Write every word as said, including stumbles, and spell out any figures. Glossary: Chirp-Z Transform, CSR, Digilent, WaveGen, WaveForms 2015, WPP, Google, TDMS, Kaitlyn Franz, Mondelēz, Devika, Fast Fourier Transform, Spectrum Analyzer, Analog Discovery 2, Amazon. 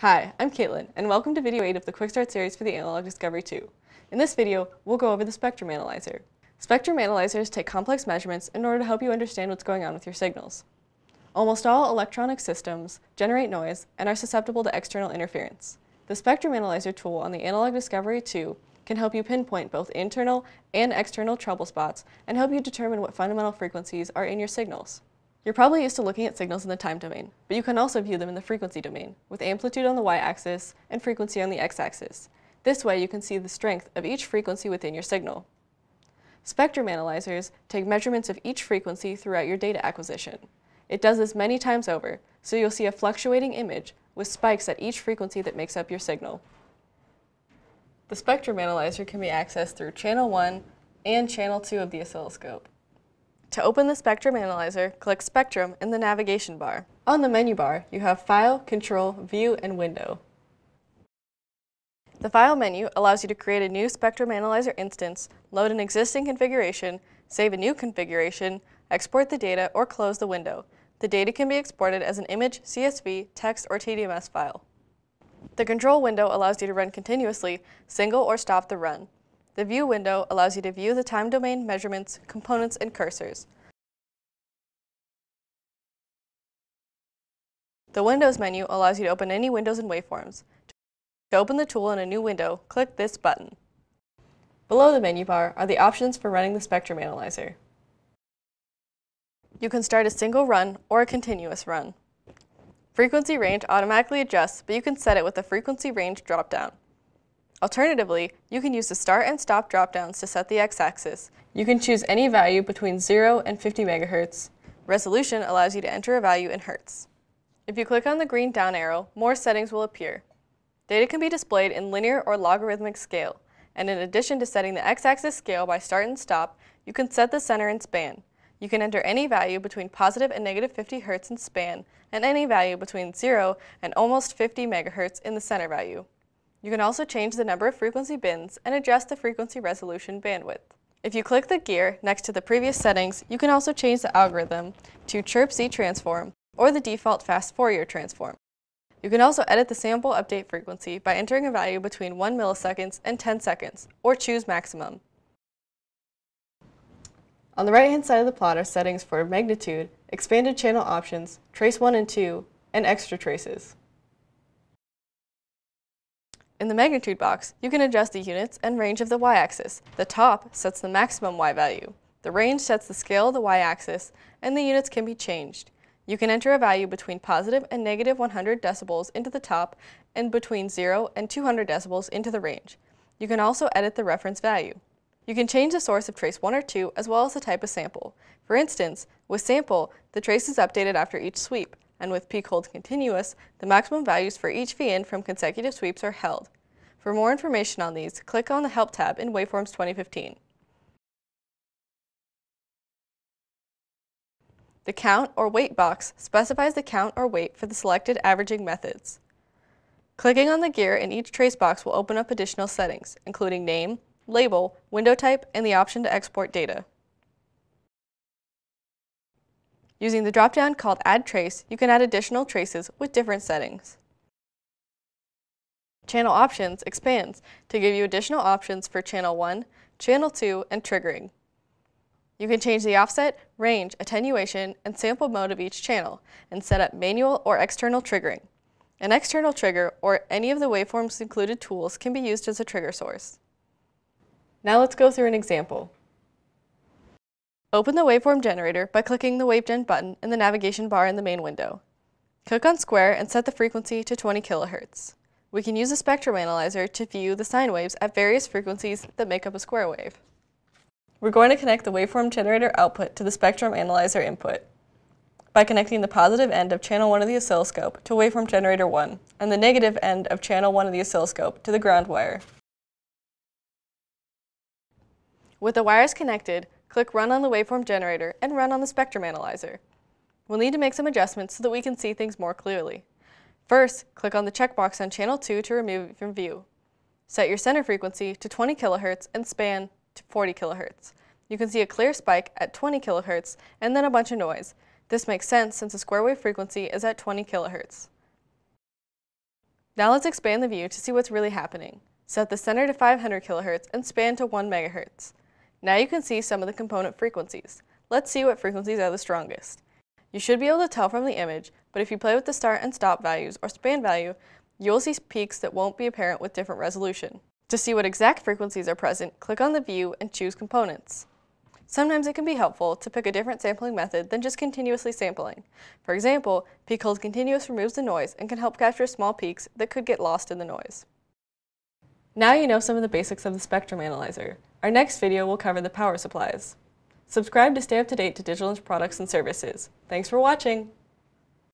Hi, I'm Kaitlyn, and welcome to video eight of the Quick Start series for the Analog Discovery two. In this video, we'll go over the spectrum analyzer. Spectrum analyzers take complex measurements in order to help you understand what's going on with your signals. Almost all electronic systems generate noise and are susceptible to external interference. The spectrum analyzer tool on the Analog Discovery two can help you pinpoint both internal and external trouble spots and help you determine what fundamental frequencies are in your signals. You're probably used to looking at signals in the time domain, but you can also view them in the frequency domain, with amplitude on the y-axis and frequency on the x-axis. This way you can see the strength of each frequency within your signal. Spectrum analyzers take measurements of each frequency throughout your data acquisition. It does this many times over, so you'll see a fluctuating image with spikes at each frequency that makes up your signal. The spectrum analyzer can be accessed through channel one and channel two of the oscilloscope. To open the Spectrum Analyzer, click Spectrum in the navigation bar. On the menu bar, you have File, Control, View, and Window. The File menu allows you to create a new Spectrum Analyzer instance, load an existing configuration, save a new configuration, export the data, or close the window. The data can be exported as an image, C S V, text, or T D M S file. The Control window allows you to run continuously, single or stop the run. The View window allows you to view the time domain measurements, components, and cursors. The Windows menu allows you to open any windows and waveforms. To open the tool in a new window, click this button. Below the menu bar are the options for running the spectrum analyzer. You can start a single run or a continuous run. Frequency range automatically adjusts, but you can set it with the frequency range dropdown. Alternatively, you can use the start and stop dropdowns to set the x-axis. You can choose any value between zero and fifty megahertz. Resolution allows you to enter a value in hertz. If you click on the green down arrow, more settings will appear. Data can be displayed in linear or logarithmic scale, and in addition to setting the x-axis scale by start and stop, you can set the center and span. You can enter any value between positive and negative fifty hertz in span, and any value between zero and almost fifty megahertz in the center value. You can also change the number of frequency bins and adjust the frequency resolution bandwidth. If you click the gear next to the previous settings, you can also change the algorithm to Chirp-Z Transform or the default Fast Fourier Transform. You can also edit the sample update frequency by entering a value between one milliseconds and ten seconds, or choose maximum. On the right-hand side of the plot are settings for magnitude, expanded channel options, trace one and two, and extra traces. In the magnitude box, you can adjust the units and range of the y-axis. The top sets the maximum y value, the range sets the scale of the y-axis, and the units can be changed. You can enter a value between positive and negative one hundred decibels into the top and between zero and two hundred decibels into the range. You can also edit the reference value. You can change the source of trace one or two as well as the type of sample. For instance, with sample, the trace is updated after each sweep, and with peak hold continuous, the maximum values for each V N from consecutive sweeps are held. For more information on these, click on the Help tab in WaveForms twenty fifteen. The Count or Weight box specifies the count or weight for the selected averaging methods. Clicking on the gear in each trace box will open up additional settings, including name, label, window type, and the option to export data. Using the drop-down called Add Trace, you can add additional traces with different settings. Channel Options expands to give you additional options for channel one, channel two, and triggering. You can change the offset, range, attenuation, and sample mode of each channel, and set up manual or external triggering. An external trigger or any of the waveforms included tools can be used as a trigger source. Now let's go through an example. Open the waveform generator by clicking the WaveGen button in the navigation bar in the main window. Click on square and set the frequency to twenty kilohertz. We can use a spectrum analyzer to view the sine waves at various frequencies that make up a square wave. We're going to connect the waveform generator output to the spectrum analyzer input by connecting the positive end of channel one of the oscilloscope to waveform generator one and the negative end of channel one of the oscilloscope to the ground wire. With the wires connected, click Run on the waveform generator and Run on the spectrum analyzer. We'll need to make some adjustments so that we can see things more clearly. First, click on the checkbox on channel two to remove it from view. Set your center frequency to twenty kilohertz and span to forty kilohertz. You can see a clear spike at twenty kilohertz and then a bunch of noise. This makes sense since the square wave frequency is at twenty kilohertz. Now let's expand the view to see what's really happening. Set the center to five hundred kilohertz and span to one megahertz. Now you can see some of the component frequencies. Let's see what frequencies are the strongest. You should be able to tell from the image, but if you play with the start and stop values or span value, you'll see peaks that won't be apparent with different resolution. To see what exact frequencies are present, click on the view and choose components. Sometimes it can be helpful to pick a different sampling method than just continuously sampling. For example, peak hold continuous removes the noise and can help capture small peaks that could get lost in the noise. Now you know some of the basics of the spectrum analyzer. Our next video will cover the power supplies. Subscribe to stay up to date to Digital Inch products and services. Thanks for watching!